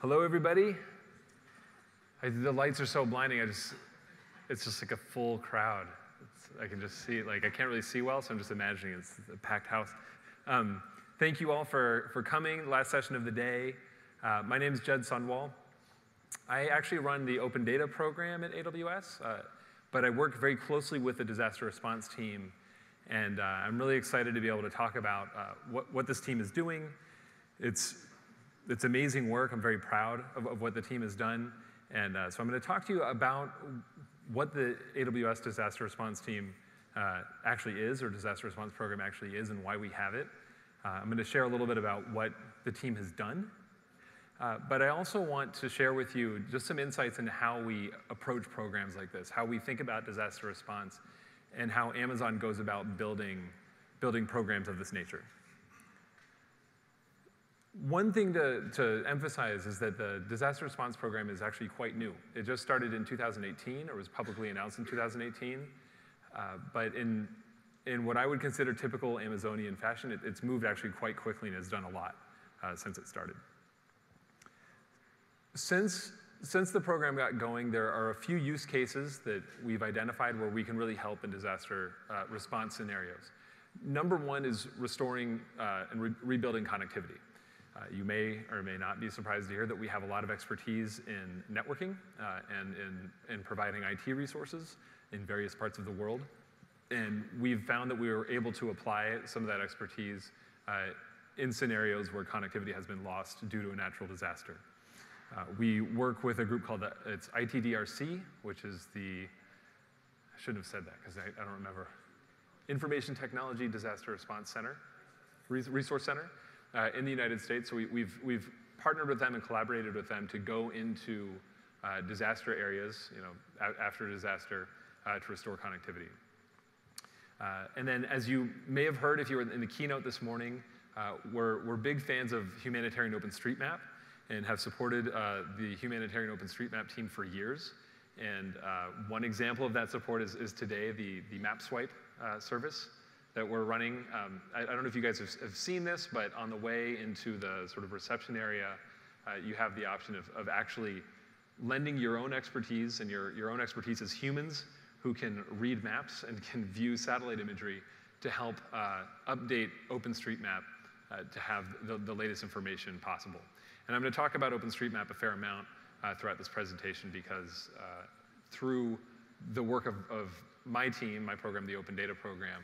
Hello, everybody. The lights are so blinding. It's just like a full crowd. I can just see it. Like, I can't really see well, so I'm just imagining it's a packed house. Thank you all for coming. Last session of the day. My name is Jed Sonwal. I actually run the Open Data program at AWS, but I work very closely with the disaster response team, and I'm really excited to be able to talk about what this team is doing. It's amazing work. I'm very proud of what the team has done. And so I'm going to talk to you about what the AWS disaster response team actually is, or disaster response program actually is, and why we have it. I'm going to share a little bit about what the team has done. But I also want to share with you just some insights into how we approach programs like this, how we think about disaster response, and how Amazon goes about building programs of this nature. One thing to emphasize is that the disaster response program is actually quite new. It just started in 2018, or was publicly announced in 2018. But in what I would consider typical Amazonian fashion, it's moved actually quite quickly and has done a lot since it started. Since the program got going, there are a few use cases that we've identified where we can really help in disaster response scenarios. Number one is restoring and rebuilding connectivity. You may or may not be surprised to hear that we have a lot of expertise in networking and in providing IT resources in various parts of the world. And we've found that we were able to apply some of that expertise in scenarios where connectivity has been lost due to a natural disaster. We work with a group called it's ITDRC, which is the, I shouldn't have said that because I don't remember, Information Technology Disaster Response Center, Resource Center. In the United States, so we've partnered with them and collaborated with them to go into disaster areas, you know, after disaster, to restore connectivity. And then, as you may have heard if you were in the keynote this morning, we're big fans of Humanitarian OpenStreetMap and have supported the Humanitarian OpenStreetMap team for years. And one example of that support is today the MapSwipe service that we're running. I don't know if you guys have seen this, but on the way into the sort of reception area, you have the option of actually lending your own expertise and your own expertise as humans who can read maps and can view satellite imagery to help update OpenStreetMap to have the latest information possible. And I'm going to talk about OpenStreetMap a fair amount throughout this presentation because through the work of my team, my program, the Open Data Program,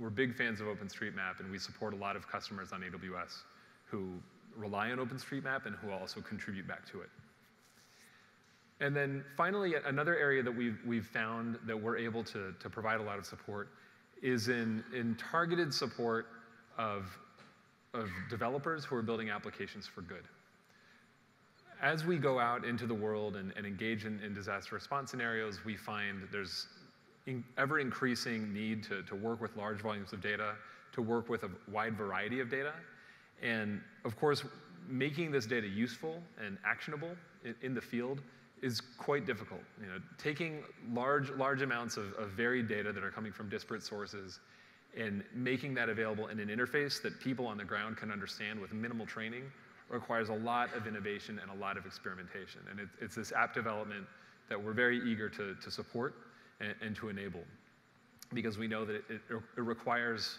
we're big fans of OpenStreetMap, and we support a lot of customers on AWS who rely on OpenStreetMap and who also contribute back to it. And then finally, another area that we've found that we're able to provide a lot of support is in targeted support of developers who are building applications for good. As we go out into the world and engage in disaster response scenarios, we find that there's ever-increasing need to work with large volumes of data, to work with a wide variety of data. And of course, making this data useful and actionable in the field is quite difficult. You know, taking large amounts of varied data that are coming from disparate sources and making that available in an interface that people on the ground can understand with minimal training requires a lot of innovation and a lot of experimentation. And it's this app development that we're very eager to support and to enable, because we know that it requires,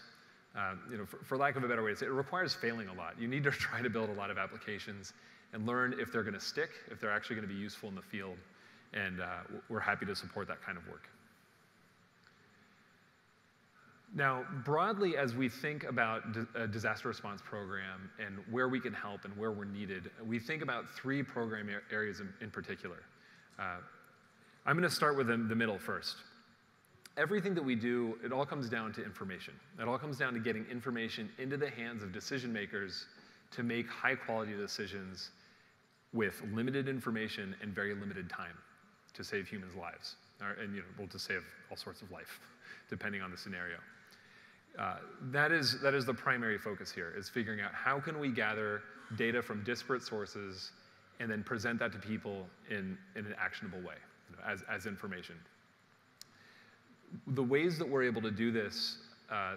you know, for lack of a better way to say it, it requires failing a lot. You need to try to build a lot of applications and learn if they're going to stick, if they're actually going to be useful in the field, and we're happy to support that kind of work. Now, broadly, as we think about a disaster response program and where we can help and where we're needed, we think about three program areas in particular. I'm going to start with the middle first. Everything that we do, it all comes down to information. It all comes down to getting information into the hands of decision makers to make high quality decisions with limited information and very limited time to save humans' lives. And, you know, well, to save all sorts of life, depending on the scenario. That is the primary focus here, is figuring out how can we gather data from disparate sources and then present that to people in an actionable way. As information. The ways that we're able to do this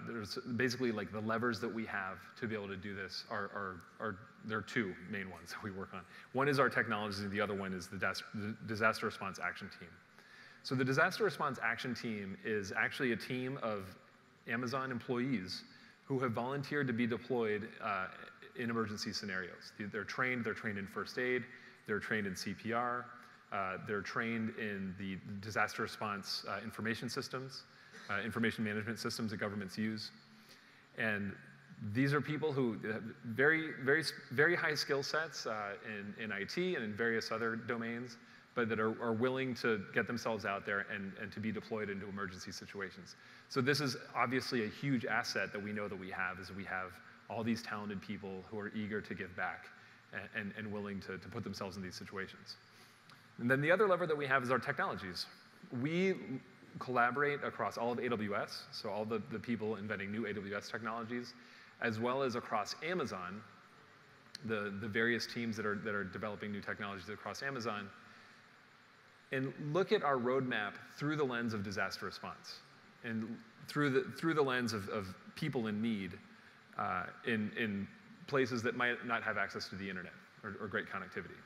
there's basically like the levers that we have to be able to do this there are two main ones that we work on. One is our technology, the other one is the disaster response action team. So the disaster response action team is actually a team of Amazon employees who have volunteered to be deployed in emergency scenarios. They're trained in first aid, they're trained in CPR, they're trained in the disaster response information systems, information management systems that governments use. And these are people who have very, very, very high skill sets in IT and in various other domains, but that are willing to get themselves out there and to be deployed into emergency situations. So this is obviously a huge asset that we know that we have, is we have all these talented people who are eager to give back and willing to put themselves in these situations. And then the other lever that we have is our technologies. We collaborate across all of AWS, so all the people inventing new AWS technologies, as well as across Amazon, the various teams that are developing new technologies across Amazon, and look at our roadmap through the lens of disaster response and through the lens of people in need in places that might not have access to the internet or great connectivity.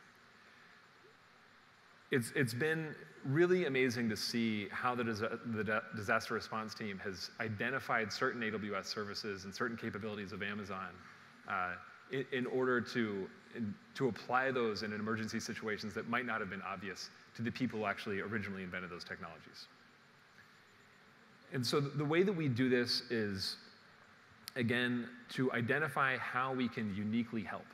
It's been really amazing to see how the disaster response team has identified certain AWS services and certain capabilities of Amazon in order to apply those in emergency situations that might not have been obvious to the people who actually originally invented those technologies. And so the way that we do this is, again, to identify how we can uniquely help.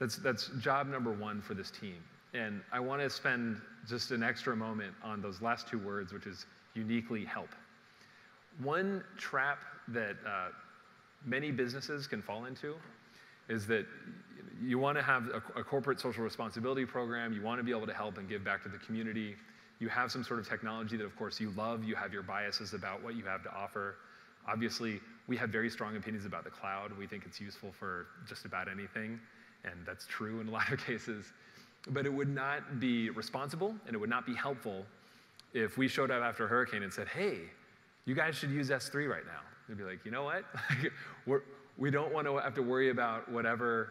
That's job number one for this team. And I want to spend just an extra moment on those last two words, which is uniquely help. One trap that many businesses can fall into is that you want to have a corporate social responsibility program, you want to be able to help and give back to the community, you have some sort of technology that of course you love, you have your biases about what you have to offer. Obviously, we have very strong opinions about the cloud, we think it's useful for just about anything, and that's true in a lot of cases. But it would not be responsible and it would not be helpful if we showed up after a hurricane and said, hey, you guys should use S3 right now. They'd be like, you know what? We don't want to have to worry about whatever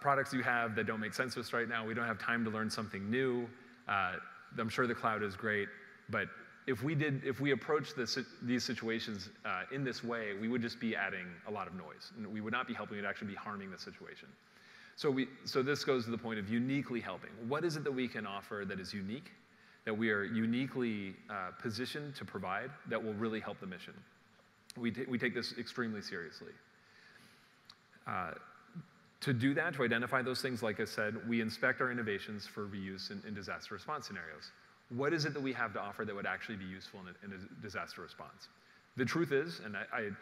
products you have that don't make sense to us right now. We don't have time to learn something new. I'm sure the cloud is great, but if we approach these situations in this way, we would just be adding a lot of noise. And we would not be helping, it would actually be harming the situation. So this goes to the point of uniquely helping. What is it that we can offer that is unique, that we are uniquely positioned to provide that will really help the mission? We take this extremely seriously. To do that, to identify those things, like I said, we inspect our innovations for reuse in disaster response scenarios. What is it that we have to offer that would actually be useful in a disaster response? The truth is, and I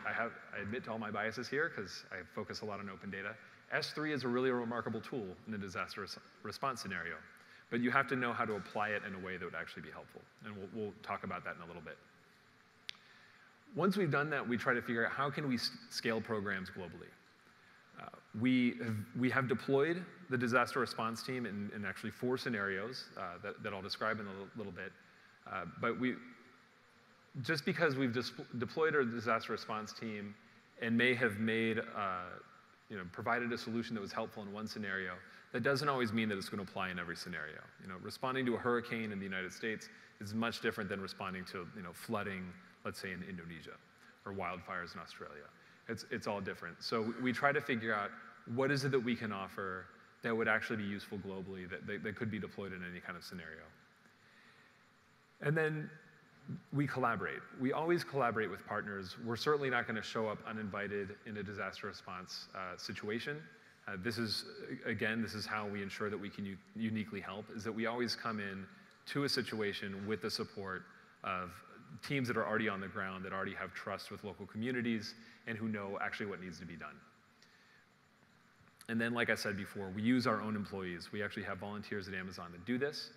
admit to all my biases here because I focus a lot on open data, S3 is a really remarkable tool in a disaster response scenario, but you have to know how to apply it in a way that would actually be helpful, and we'll talk about that in a little bit. Once we've done that, we try to figure out how can we scale programs globally. We have deployed the disaster response team in actually 4 scenarios that I'll describe in a little bit. But just because we've deployed our disaster response team and may have made, provided a solution that was helpful in one scenario, that doesn't always mean that it's going to apply in every scenario. Responding to a hurricane in the United States is much different than responding to flooding, let's say, in Indonesia or wildfires in Australia. It's all different. So we try to figure out what is it that we can offer that would actually be useful globally, that could be deployed in any kind of scenario. And then we collaborate. We always collaborate with partners. We're certainly not going to show up uninvited in a disaster response situation. This is how we ensure that we can uniquely help, is that we always come in to a situation with the support of teams that are already on the ground, that already have trust with local communities, and who know actually what needs to be done. And then, like I said before, we use our own employees. We actually have volunteers at Amazon that do this.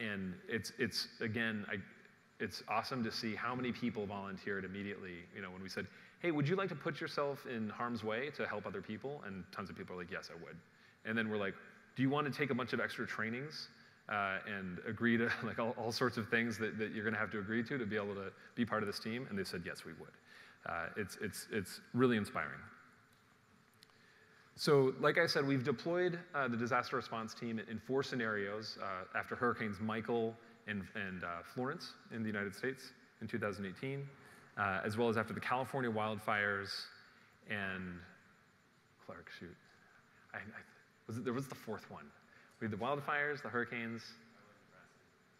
And it's awesome to see how many people volunteered immediately, when we said, hey, would you like to put yourself in harm's way to help other people? And tons of people are like, yes, I would. And then we're like, do you want to take a bunch of extra trainings and agree to all sorts of things that you're going to have to agree to be able to be part of this team? And they said, yes, we would. It's really inspiring. So like I said, we've deployed the disaster response team in 4 scenarios after Hurricanes Michael and Florence in the United States in 2018, as well as after the California wildfires and Clark, shoot. There was the 4th one. We had the wildfires, the hurricanes.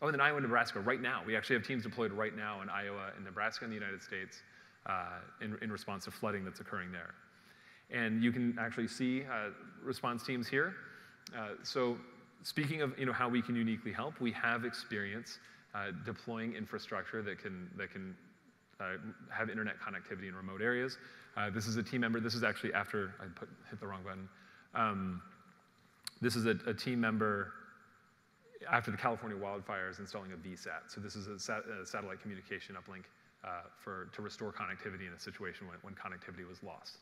Oh, and then Iowa and Nebraska right now. We actually have teams deployed right now in Iowa and Nebraska in the United States in response to flooding that's occurring there. And you can actually see response teams here. So speaking of how we can uniquely help, we have experience deploying infrastructure that can have internet connectivity in remote areas. This is a team member. This is actually after I hit the wrong button. This is a team member after the California wildfires installing a VSAT. So this is a satellite communication uplink to restore connectivity in a situation when connectivity was lost.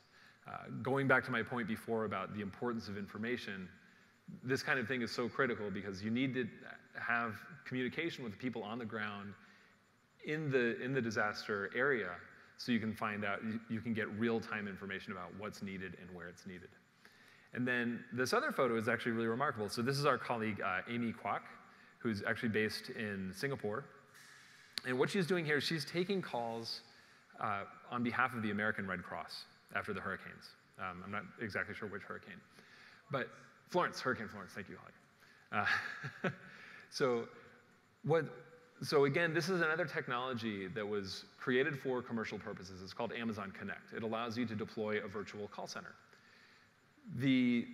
Going back to my point before about the importance of information, this kind of thing is so critical because you need to have communication with the people on the ground in the disaster area so you can find out, you can get real-time information about what's needed and where it's needed. And then this other photo is actually really remarkable. So this is our colleague, Amy Kwok, who's actually based in Singapore. And what she's doing here is she's taking calls on behalf of the American Red Cross after the hurricanes. I'm not exactly sure which hurricane. But Florence, Hurricane Florence, thank you, Holly. So again, this is another technology that was created for commercial purposes. It's called Amazon Connect. It allows you to deploy a virtual call center. The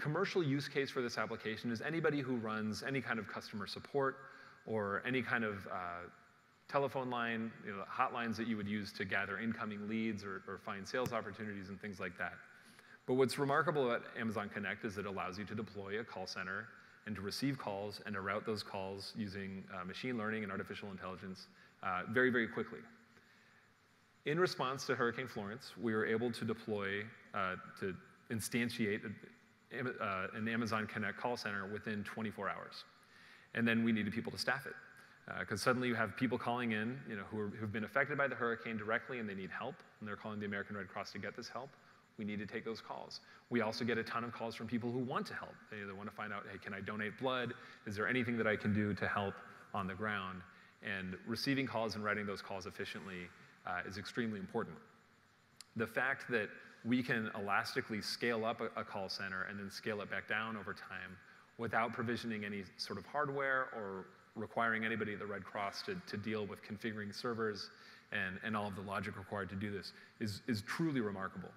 commercial use case for this application is anybody who runs any kind of customer support or any kind of telephone line, hotlines that you would use to gather incoming leads or find sales opportunities and things like that. But what's remarkable about Amazon Connect is it allows you to deploy a call center and to receive calls and to route those calls using machine learning and artificial intelligence very, very quickly. In response to Hurricane Florence, we were able to deploy, to instantiate an Amazon Connect call center within 24 hours. And then we needed people to staff it. Because suddenly you have people calling in who've been affected by the hurricane directly and they need help, and they're calling the American Red Cross to get this help. We need to take those calls. We also get a ton of calls from people who want to help. They want to find out, hey, can I donate blood? Is there anything that I can do to help on the ground? And receiving calls and writing those calls efficiently is extremely important. The fact that we can elastically scale up a call center and then scale it back down over time without provisioning any sort of hardware or requiring anybody at the Red Cross to deal with configuring servers and all of the logic required to do this is truly remarkable.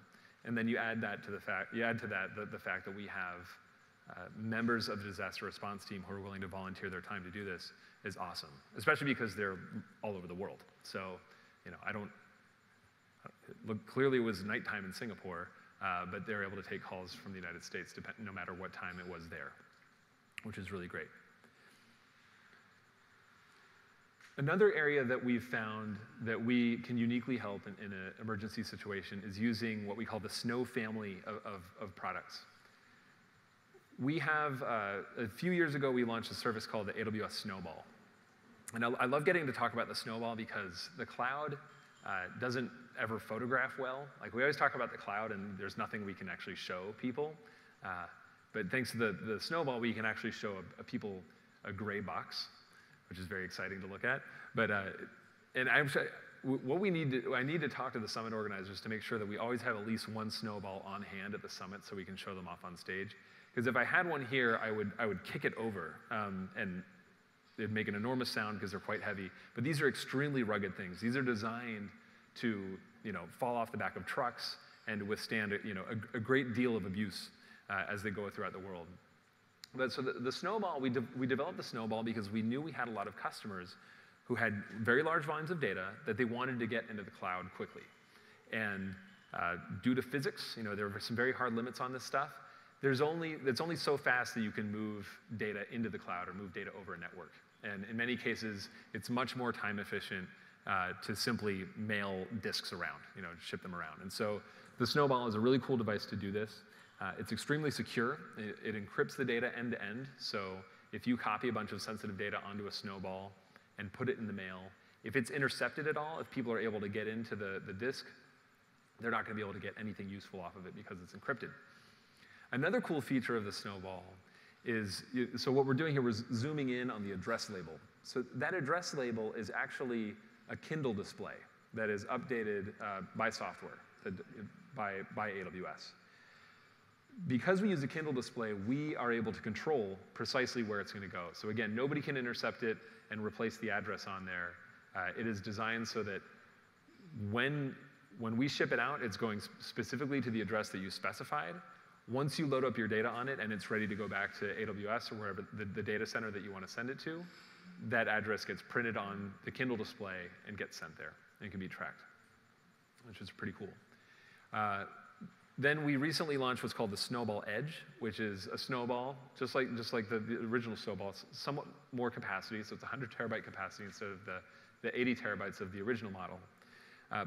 And then you add that to the fact, the fact that we have members of the disaster response team who are willing to volunteer their time to do this is awesome, especially because they're all over the world. So, clearly it was nighttime in Singapore, but they're able to take calls from the United States no matter what time it was there, which is really great. Another area that we've found that we can uniquely help in an emergency situation is using what we call the Snow family of products. We have, a few years ago, we launched a service called the AWS Snowball. And I love getting to talk about the Snowball because the cloud doesn't ever photograph well. Like, we always talk about the cloud and there's nothing we can actually show people. But thanks to the Snowball, we can actually show people a gray box, which is very exciting to look at. But and I'm sure what we need to, I need to talk to the summit organizers to make sure that we always have at least one Snowball on hand at the summit so we can show them off on stage. Because if I had one here, I would kick it over and it'd make an enormous sound because they're quite heavy. But these are extremely rugged things. These are designed to fall off the back of trucks and withstand a great deal of abuse as they go throughout the world. But so the Snowball, we developed the Snowball because we knew we had a lot of customers who had very large volumes of data that they wanted to get into the cloud quickly. And due to physics, there were some very hard limits on this stuff. It's only so fast that you can move data into the cloud or move data over a network. And in many cases, it's much more time efficient to simply mail disks around, ship them around. And so the Snowball is a really cool device to do this. It's extremely secure. It encrypts the data end to end. So if you copy a bunch of sensitive data onto a Snowball and put it in the mail, If it's intercepted at all, if people are able to get into the disk, they're not going to be able to get anything useful off of it because it's encrypted. Another cool feature of the Snowball is, so what we're doing here is zooming in on the address label. So that address label is actually a Kindle display that is updated by software, by AWS. Because we use a Kindle display, we are able to control precisely where it's going to go. So again, nobody can intercept it and replace the address on there. It is designed so that when we ship it out, it's going specifically to the address that you specified. Once you load up your data on it and it's ready to go back to AWS or wherever the data center that you want to send it to, that address gets printed on the Kindle display and gets sent there and can be tracked, which is pretty cool. Then we recently launched what's called the Snowball Edge, which is a Snowball, just like the original Snowball. It's somewhat more capacity, so it's 100 terabyte capacity instead of the 80 terabytes of the original model.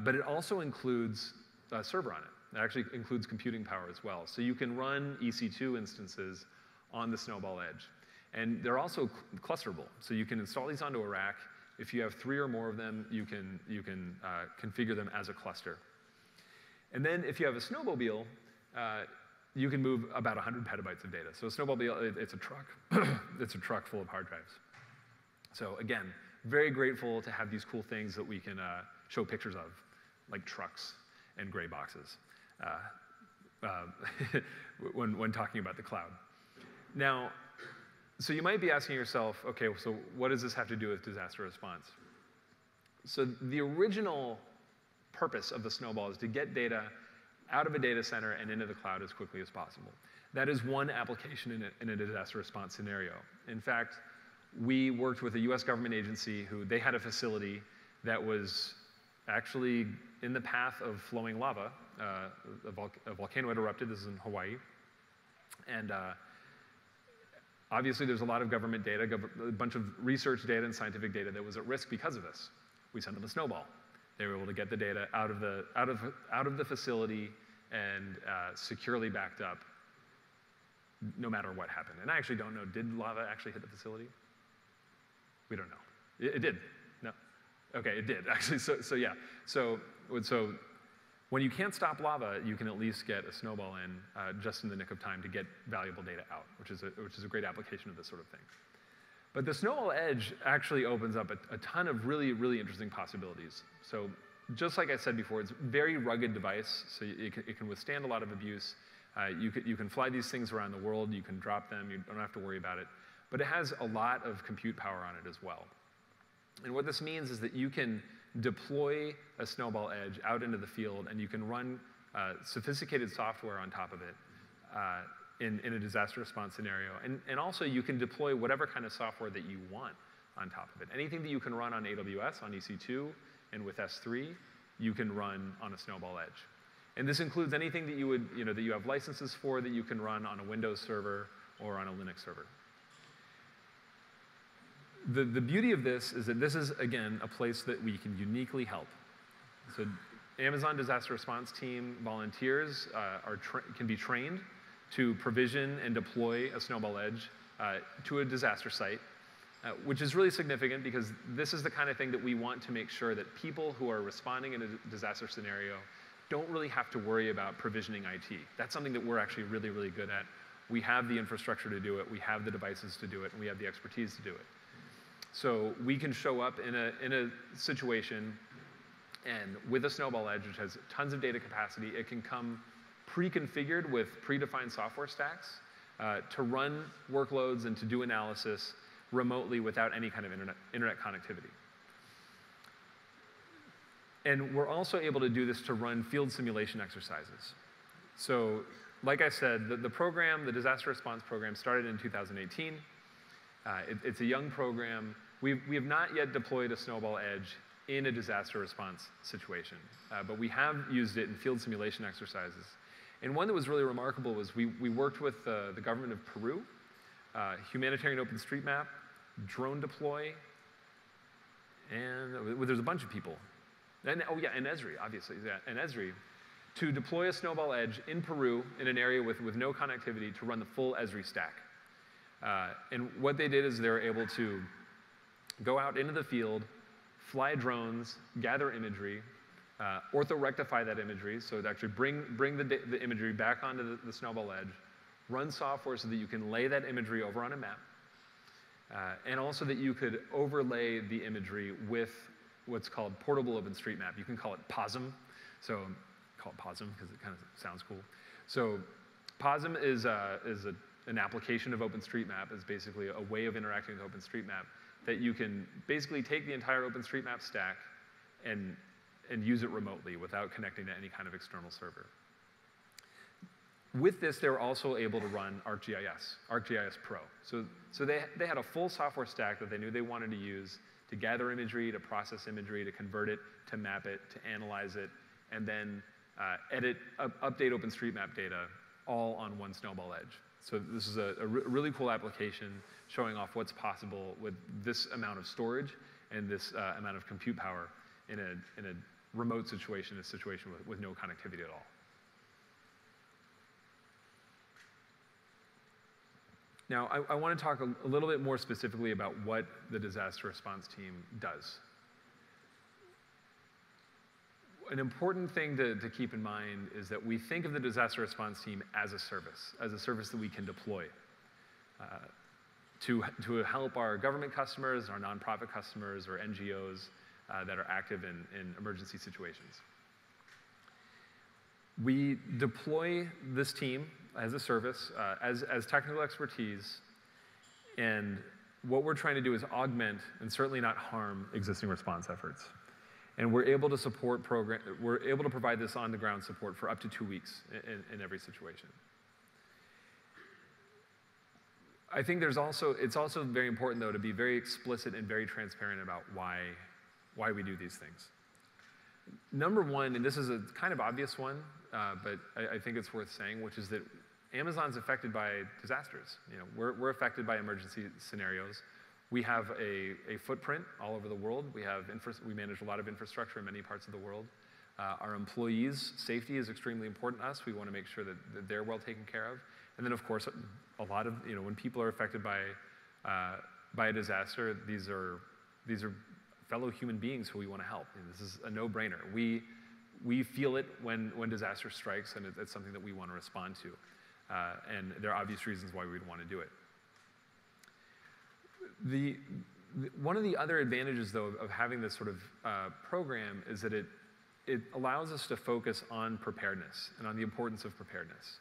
But it also includes a server on it. It actually includes computing power as well. So you can run EC2 instances on the Snowball Edge. And they're also clusterable. So you can install these onto a rack. If you have 3 or more of them, you can configure them as a cluster. And then if you have a Snowmobile, you can move about 100 petabytes of data. So a Snowmobile, it's a truck. It's a truck full of hard drives. So again, very grateful to have these cool things that we can show pictures of, like trucks and gray boxes when talking about the cloud. Now, so you might be asking yourself, okay, so what does this have to do with disaster response? So the original purpose of the Snowball is to get data out of a data center and into the cloud as quickly as possible. That is one application in a disaster response scenario. In fact, we worked with a US government agency who they had a facility that was actually in the path of flowing lava. A volcano had erupted. This is in Hawaii. And obviously there's a lot of government data, a bunch of research data and scientific data that was at risk because of this. We sent them a Snowball. They were able to get the data out of the facility and securely backed up no matter what happened. And I actually don't know, did lava actually hit the facility? We don't know. It did. No. Okay, it did actually. So yeah. So when you can't stop lava, you can at least get a Snowball in just in the nick of time to get valuable data out, which is a great application of this sort of thing. But the Snowball Edge actually opens up a ton of really, really interesting possibilities. So just like I said before, it's a very rugged device, so it can withstand a lot of abuse. You can fly these things around the world. You can drop them. You don't have to worry about it. But it has a lot of compute power on it as well. And what this means is that you can deploy a Snowball Edge out into the field, and you can run sophisticated software on top of it. In a disaster response scenario. And also you can deploy whatever kind of software that you want on top of it. Anything that you can run on AWS, on EC2, and with S3, you can run on a Snowball Edge. And this includes anything that that you have licenses for that you can run on a Windows server or on a Linux server. The beauty of this is that this is, again, a place that we can uniquely help. So Amazon Disaster Response Team volunteers can be trained to provision and deploy a Snowball Edge to a disaster site, which is really significant because this is the kind of thing that we want to make sure that people who are responding in a disaster scenario don't really have to worry about provisioning IT. That's something that we're actually really, really good at. We have the infrastructure to do it, we have the devices to do it, and we have the expertise to do it. So we can show up in a situation and with a Snowball Edge, which has tons of data capacity, it can come pre-configured with predefined software stacks to run workloads and to do analysis remotely without any kind of internet connectivity. And we're also able to do this to run field simulation exercises. So like I said, the disaster response program started in 2018. It's a young program. We have not yet deployed a Snowball Edge in a disaster response situation, but we have used it in field simulation exercises. And one that was really remarkable was we worked with the government of Peru, Humanitarian OpenStreetMap, Drone Deploy, and there's a bunch of people. And Esri, obviously, yeah, and Esri, to deploy a Snowball Edge in Peru in an area with no connectivity to run the full Esri stack. And what they did is they were able to go out into the field, fly drones, gather imagery, ortho-rectify that imagery, so to actually bring the imagery back onto the Snowball edge, run software so that you can lay that imagery over on a map, and also that you could overlay the imagery with what's called portable OpenStreetMap. You can call it POSM. So call it POSM because it kind of sounds cool. So POSM is an application of OpenStreetMap. It's basically a way of interacting with OpenStreetMap that you can basically take the entire OpenStreetMap stack and use it remotely without connecting to any kind of external server. With this, they were also able to run ArcGIS Pro. So they had a full software stack that they knew they wanted to use to gather imagery, to process imagery, to convert it, to map it, to analyze it, and then update OpenStreetMap data all on one Snowball edge. So this is a really cool application showing off what's possible with this amount of storage and this amount of compute power in a remote situation, a situation with no connectivity at all. Now, I want to talk a little bit more specifically about what the disaster response team does. An important thing to keep in mind is that we think of the disaster response team as a service that we can deploy to help our government customers, our nonprofit customers, or NGOs that are active in emergency situations. We deploy this team as a service, as technical expertise, and what we're trying to do is augment and certainly not harm existing response efforts. And we're able to provide this on-the-ground support for up to 2 weeks in every situation. I think there's also, it's also very important though to be very explicit and very transparent about why we do these things. Number one, and this is a kind of obvious one, but I think it's worth saying, which is that Amazon's affected by disasters. You know, we're affected by emergency scenarios. We have a footprint all over the world. We manage a lot of infrastructure in many parts of the world. Our employees' safety is extremely important to us. We want to make sure that they're well taken care of. And then, of course, a lot of, you know, when people are affected by a disaster, these are fellow human beings who we want to help. And this is a no-brainer. We feel it when disaster strikes, and it's something that we want to respond to. And there are obvious reasons why we'd want to do it. One of the other advantages, though, of having this sort of program is that it allows us to focus on preparedness and on the importance of preparedness.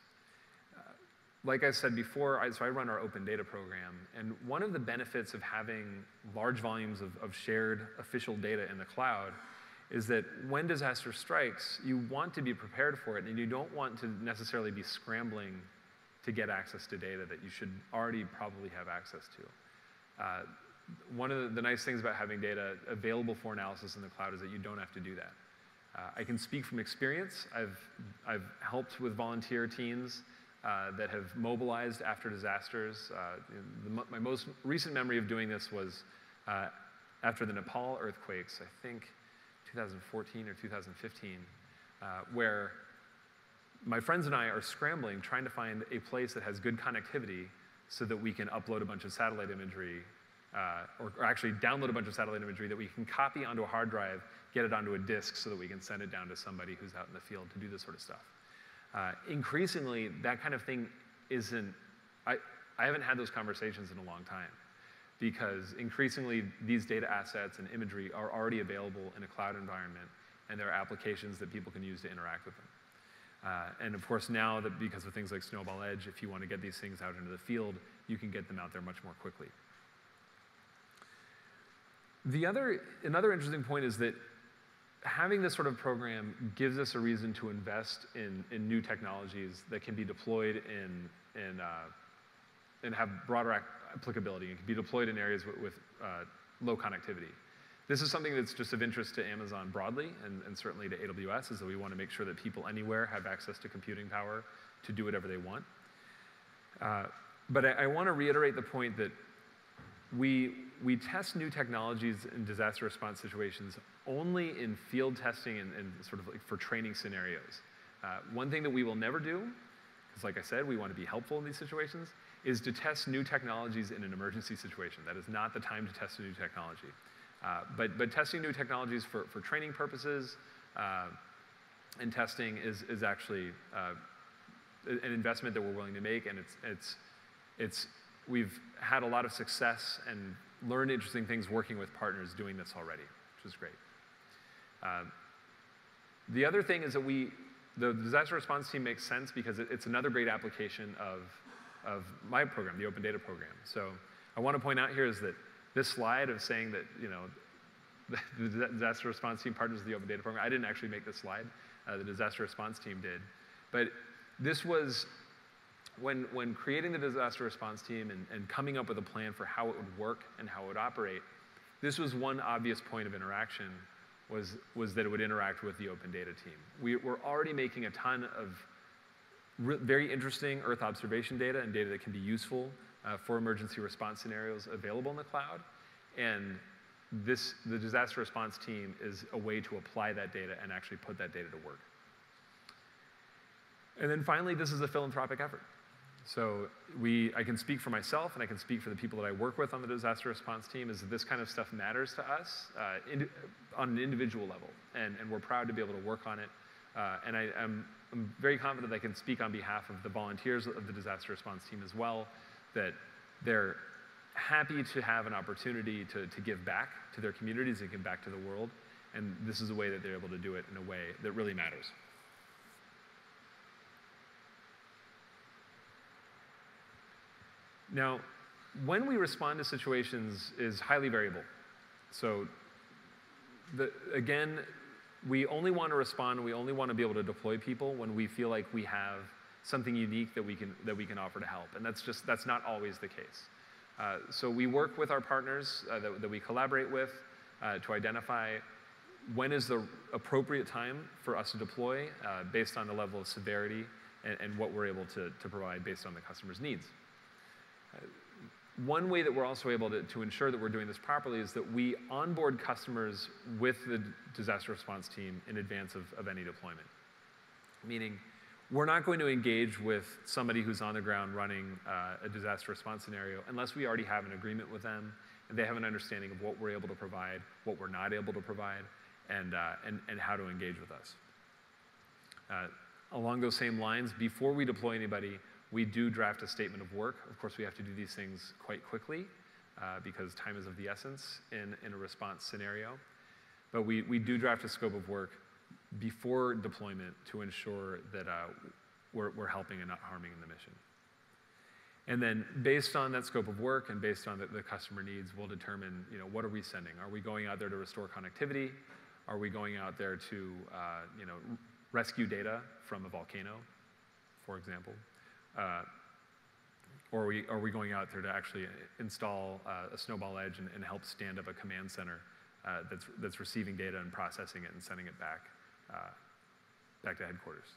Like I said before, so I run our open data program, and one of the benefits of having large volumes of shared official data in the cloud is that when disaster strikes, you want to be prepared for it, and you don't want to necessarily be scrambling to get access to data that you should already probably have access to. One of the nice things about having data available for analysis in the cloud is that you don't have to do that. I can speak from experience. I've helped with volunteer teams that have mobilized after disasters. My most recent memory of doing this was after the Nepal earthquakes, I think 2014 or 2015, where my friends and I are scrambling trying to find a place that has good connectivity so that we can upload a bunch of satellite imagery, or actually download a bunch of satellite imagery that we can copy onto a hard drive, get it onto a disk so that we can send it down to somebody who's out in the field to do this sort of stuff. Increasingly, that kind of thing isn't, I haven't had those conversations in a long time, because increasingly these data assets and imagery are already available in a cloud environment, and there are applications that people can use to interact with them. And of course now, that because of things like Snowball Edge, if you want to get these things out into the field, you can get them out there much more quickly. Another interesting point is that having this sort of program gives us a reason to invest in new technologies that can be deployed and have broader applicability and can be deployed in areas with low connectivity. This is something that's just of interest to Amazon broadly, and certainly to AWS, is that we want to make sure that people anywhere have access to computing power to do whatever they want. But I want to reiterate the point that we test new technologies in disaster response situations only in field testing and sort of like for training scenarios. One thing that we will never do, because like I said, we want to be helpful in these situations, is to test new technologies in an emergency situation. That is not the time to test a new technology. But testing new technologies for training purposes and testing is actually an investment that we're willing to make, and we've had a lot of success and learned interesting things working with partners doing this already, which is great. The other thing is that the disaster response team makes sense because it's another great application of my program, the Open Data Program. So I want to point out here is that this slide of saying that, you know, the disaster response team partners with the Open Data Program, I didn't actually make this slide. The disaster response team did. But this was when creating the disaster response team and coming up with a plan for how it would work and how it would operate, this was one obvious point of interaction was that it would interact with the Open Data team. We were already making a ton of very interesting Earth observation data and data that can be useful for emergency response scenarios available in the cloud. And the disaster response team is a way to apply that data and actually put that data to work. And then finally, this is a philanthropic effort. So I can speak for myself, and I can speak for the people that I work with on the disaster response team, is that this kind of stuff matters to us on an individual level, and we're proud to be able to work on it. And I'm very confident that I can speak on behalf of the volunteers of the disaster response team as well, that they're happy to have an opportunity to give back to their communities and give back to the world, and this is a way that they're able to do it in a way that really matters. Now, when we respond to situations is highly variable. So, again, we only want to respond, we only want to be able to deploy people when we feel like we have something unique that we can offer to help. And that's not always the case. So we work with our partners that we collaborate with to identify when is the appropriate time for us to deploy based on the level of severity and what we're able to provide based on the customer's needs. One way that we're also able to ensure that we're doing this properly is that we onboard customers with the disaster response team in advance of any deployment. Meaning, we're not going to engage with somebody who's on the ground running a disaster response scenario unless we already have an agreement with them and they have an understanding of what we're able to provide, what we're not able to provide, and how to engage with us. Along those same lines, before we deploy anybody, we do draft a statement of work. Of course, we have to do these things quite quickly because time is of the essence in a response scenario. But we do draft a scope of work before deployment to ensure that we're helping and not harming in the mission. And then based on that scope of work and based on the customer needs, we'll determine, you know, what are we sending? Are we going out there to restore connectivity? Are we going out there to you know, rescue data from a volcano, for example? Or are we going out there to actually install a snowball edge and help stand up a command center that's receiving data and processing it and sending it back back to headquarters?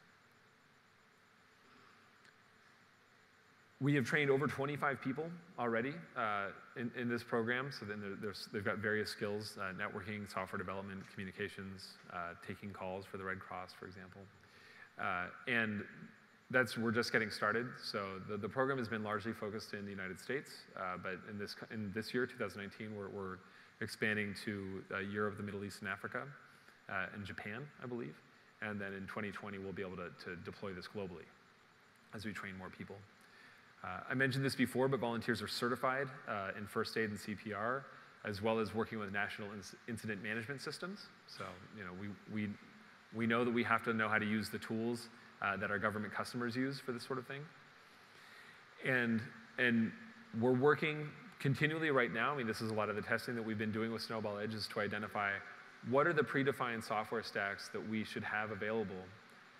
We have trained over 25 people already in this program, so then they've got various skills, networking, software development, communications, taking calls for the Red Cross, for example. And we're just getting started. So the program has been largely focused in the United States, but in this year, 2019, we're expanding to Europe, the Middle East, and Africa, and Japan, I believe. And then in 2020, we'll be able to deploy this globally as we train more people. I mentioned this before, but volunteers are certified in first aid and CPR, as well as working with national incident management systems. So, you know, we know that we have to know how to use the tools that our government customers use for this sort of thing. And we're working continually right now. I mean, this is a lot of the testing that we've been doing with Snowball Edge is to identify what are the predefined software stacks that we should have available,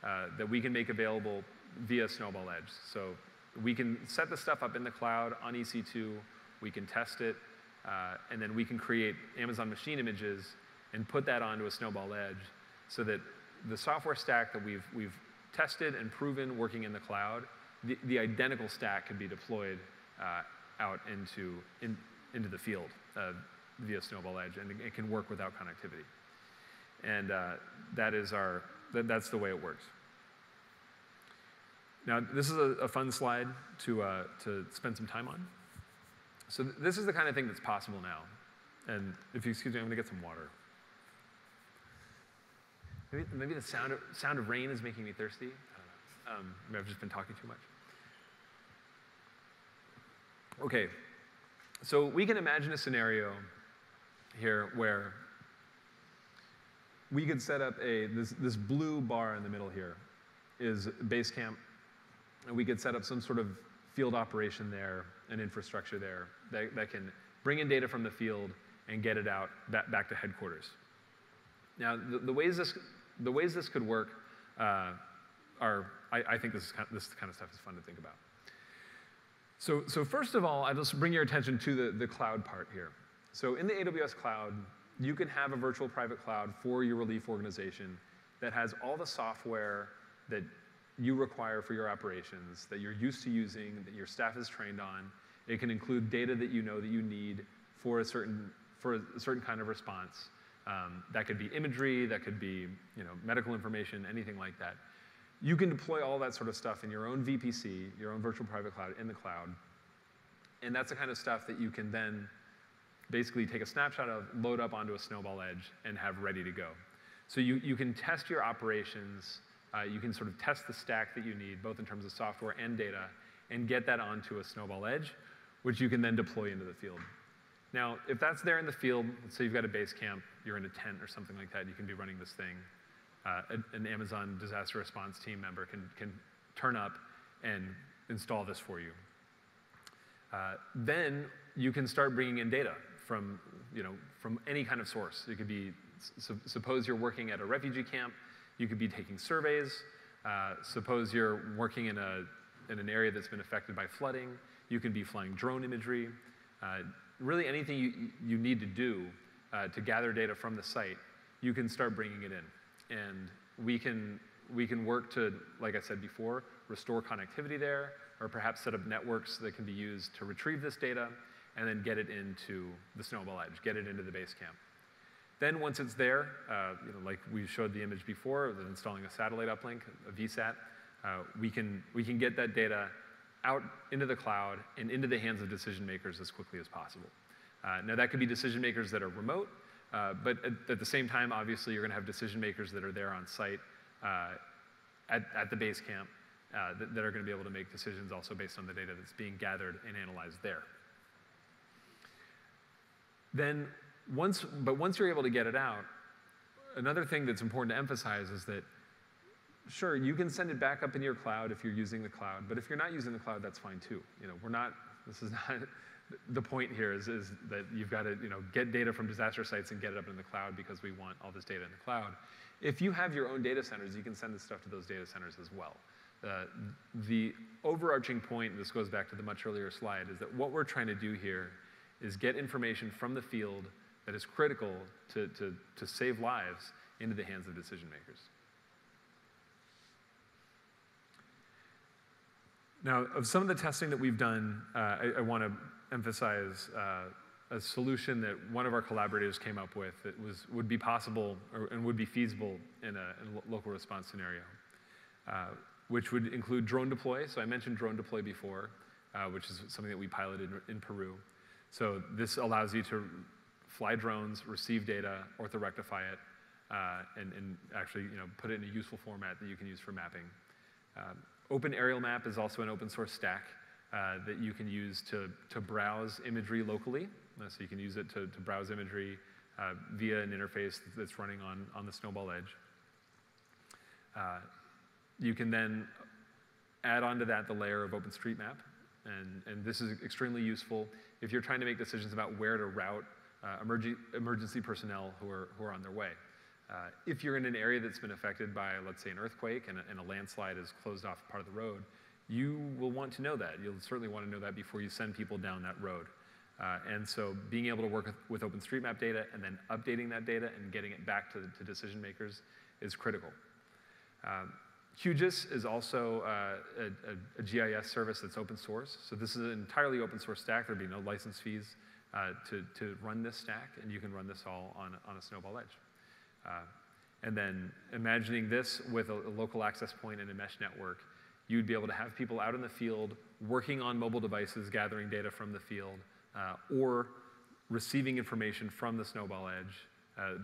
that we can make available via Snowball Edge. So we can set the stuff up in the cloud on EC2, we can test it, and then we can create Amazon machine images and put that onto a Snowball Edge so that the software stack that we've tested and proven working in the cloud, the identical stack could be deployed out into the field via Snowball Edge, and it can work without connectivity. And that's the way it works. Now, this is a fun slide to spend some time on. So this is the kind of thing that's possible now. And if you excuse me, I'm going to get some water. Maybe the sound of rain is making me thirsty. I don't know. Maybe I've just been talking too much. OK. So we can imagine a scenario here where we could set up this blue bar in the middle here is base camp. And we could set up some sort of field operation there, an infrastructure there that can bring in data from the field and get it out back to headquarters. Now, the ways this could work are, I think this kind of stuff is fun to think about. So first of all, I'll just bring your attention to the cloud part here. So in the AWS cloud, you can have a virtual private cloud for your relief organization that has all the software that you require for your operations, that you're used to using, that your staff is trained on. It can include data that you know that you need for a certain kind of response. That could be imagery, that could be medical information, anything like that. You can deploy all that sort of stuff in your own VPC, your own virtual private cloud in the cloud. And that's the kind of stuff that you can then basically take a snapshot of, load up onto a Snowball edge, and have ready to go. So you can test your operations. You can sort of test the stack that you need, both in terms of software and data, and get that onto a Snowball edge, which you can then deploy into the field. Now, if that's there in the field, let's say you've got a base camp, you're in a tent or something like that, you can be running this thing. An Amazon disaster response team member can turn up and install this for you. Then you can start bringing in data from any kind of source. It could be, suppose you're working at a refugee camp, you could be taking surveys. Suppose you're working in an area that's been affected by flooding, you can be flying drone imagery. Really anything you need to do to gather data from the site, you can start bringing it in. And we can work to, like I said before, restore connectivity there, or perhaps set up networks that can be used to retrieve this data and then get it into the Snowball edge, get it into the base camp. Then once it's there, like we showed the image before, installing a satellite uplink, a VSAT, we can get that data out into the cloud and into the hands of decision makers as quickly as possible. Now that could be decision makers that are remote, but at the same time, obviously, you're going to have decision makers that are there on site at the base camp that are going to be able to make decisions also based on the data that's being gathered and analyzed there. Then once you're able to get it out, another thing that's important to emphasize is that sure, you can send it back up into your cloud if you're using the cloud, but if you're not using the cloud, that's fine too. This is not, the point here is that you've got to get data from disaster sites and get it up in the cloud because we want all this data in the cloud. If you have your own data centers, you can send this stuff to those data centers as well. The overarching point, and this goes back to the much earlier slide, is that what we're trying to do here is get information from the field that is critical to save lives into the hands of decision makers. Now, of some of the testing that we've done, I want to emphasize a solution that one of our collaborators came up with that would be possible and would be feasible in a local response scenario, which would include drone deploy. So I mentioned drone deploy before, which is something that we piloted in Peru. So this allows you to fly drones, receive data, orthorectify it, and actually put it in a useful format that you can use for mapping. Open Aerial Map is also an open source stack that you can use to browse imagery locally. So you can use it to browse imagery via an interface that's running on the Snowball edge. You can then add onto that the layer of OpenStreetMap, and this is extremely useful if you're trying to make decisions about where to route emergency personnel who are on their way. If you're in an area that's been affected by, let's say, an earthquake and a landslide has closed off part of the road, you will want to know that. You'll certainly want to know that before you send people down that road. And so being able to work with OpenStreetMap data and then updating that data and getting it back to decision makers is critical. QGIS is also a GIS service that's open source. So this is an entirely open source stack. There'd be no license fees to run this stack, and you can run this all on a Snowball edge. And then imagining this with a local access point and a mesh network, you'd be able to have people out in the field working on mobile devices, gathering data from the field, or receiving information from the Snowball edge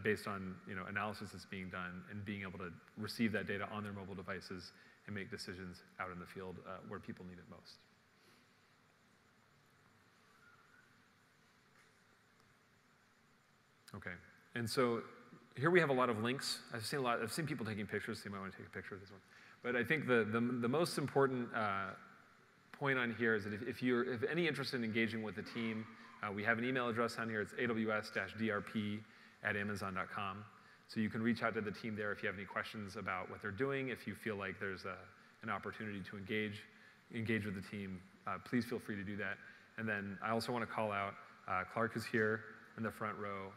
based on analysis that's being done, and being able to receive that data on their mobile devices and make decisions out in the field where people need it most. Okay, and so here we have a lot of links. I've seen a lot. I've seen people taking pictures, so you might want to take a picture of this one. But I think the most important point on here is that if any interest in engaging with the team, we have an email address on here. It's aws-drp@amazon.com. So you can reach out to the team there if you have any questions about what they're doing. If you feel like there's an opportunity to engage with the team, please feel free to do that. And then I also want to call out Clark is here in the front row.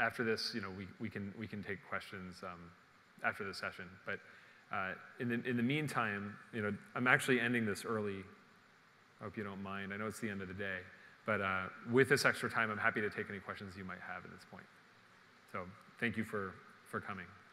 After this, we can take questions after this session. But in the meantime, I'm actually ending this early. I hope you don't mind. I know it's the end of the day, but with this extra time, I'm happy to take any questions you might have at this point. So thank you for coming.